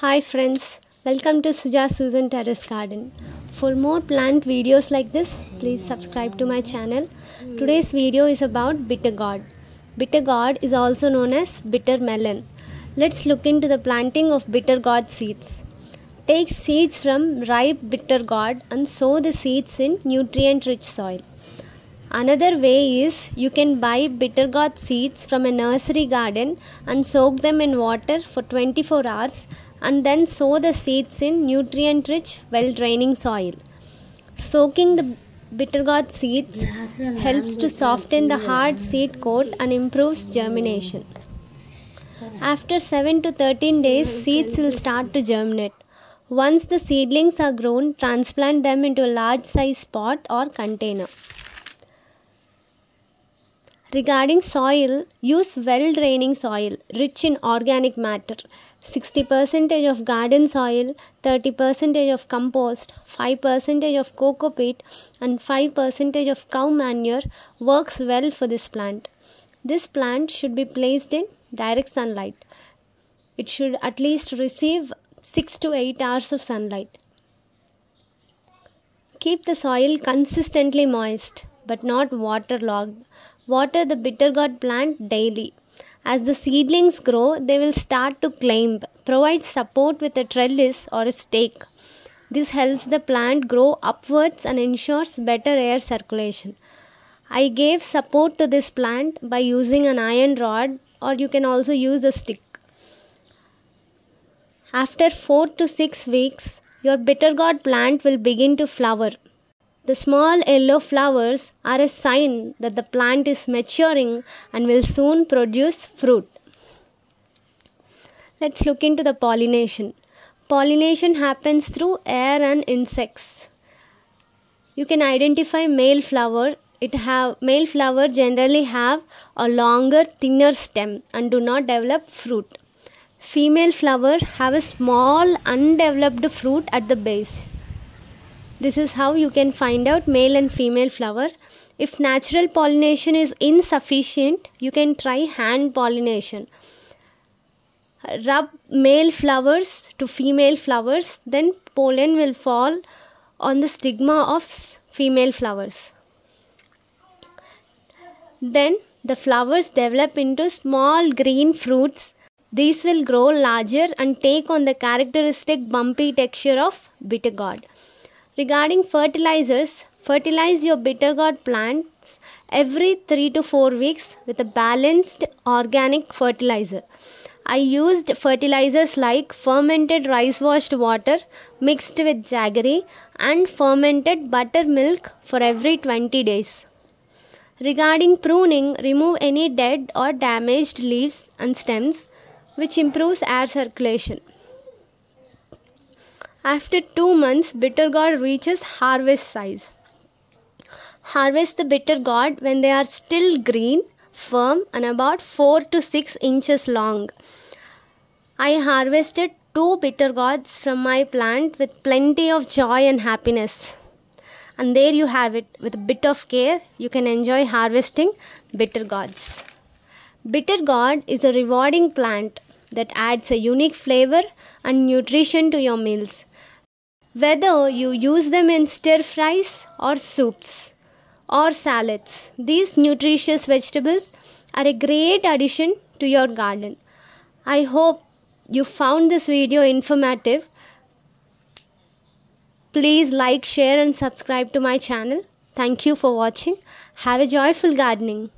Hi friends, welcome to Suja Susan Terrace Garden. For more plant videos like this, please subscribe to my channel. Today's video is about bitter gourd. Bitter gourd is also known as bitter melon. Let's look into the planting of bitter gourd seeds. Take seeds from ripe bitter gourd and sow the seeds in nutrient-rich soil. Another way is you can buy bitter gourd seeds from a nursery garden and soak them in water for 24 hours and then sow the seeds in nutrient-rich, well-draining soil. Soaking the bitter gourd seeds helps to soften the hard seed coat and improves germination. After 7 to 13 days, seeds will start to germinate. Once the seedlings are grown, transplant them into a large-sized pot or container. Regarding soil, use well-draining soil rich in organic matter. 60% of garden soil, 30% of compost, 5% of coco peat and 5% of cow manure works well for this plant. This plant should be placed in direct sunlight. It should at least receive 6 to 8 hours of sunlight. Keep the soil consistently moist but not waterlogged. Water the bitter gourd plant daily. As the seedlings grow, they will start to climb. Provide support with a trellis or a stake. This helps the plant grow upwards and ensures better air circulation. I gave support to this plant by using an iron rod, or you can also use a stick. After 4 to 6 weeks, your bitter gourd plant will begin to flower. The small yellow flowers are a sign that the plant is maturing and will soon produce fruit. Let's look into the pollination. Pollination happens through air and insects. You can identify male flower. Male flower generally have a longer, thinner stem and do not develop fruit. Female flower have a small, undeveloped fruit at the base. This is how you can find out male and female flower. If natural pollination is insufficient, you can try hand pollination. Rub male flowers to female flowers, then pollen will fall on the stigma of female flowers. Then the flowers develop into small green fruits. These will grow larger and take on the characteristic bumpy texture of bitter gourd. Regarding fertilizers, fertilize your bitter gourd plants every 3 to 4 weeks with a balanced organic fertilizer. I used fertilizers like fermented rice washed water mixed with jaggery and fermented buttermilk for every 20 days. Regarding pruning, remove any dead or damaged leaves and stems, which improves air circulation. After 2 months, bitter gourd reaches harvest size. Harvest the bitter gourd when they are still green, firm and about 4 to 6 inches long. I harvested 2 bitter gourds from my plant with plenty of joy and happiness. And there you have it. With a bit of care, you can enjoy harvesting bitter gourds. Bitter gourd is a rewarding plant that adds a unique flavor and nutrition to your meals, whether you use them in stir fries or soups or salads. These nutritious vegetables are a great addition to your garden. I hope you found this video informative. Please like, share and subscribe to my channel. Thank you for watching. Have a joyful gardening.